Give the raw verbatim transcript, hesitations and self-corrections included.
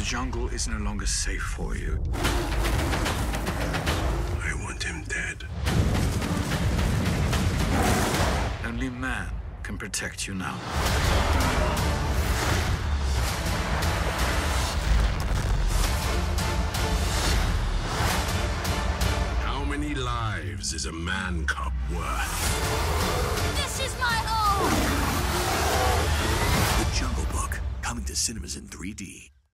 The jungle is no longer safe for you. I want him dead. Only man can protect you now. How many lives is a man cub worth? This is my home! The Jungle Book, coming to cinemas in three D.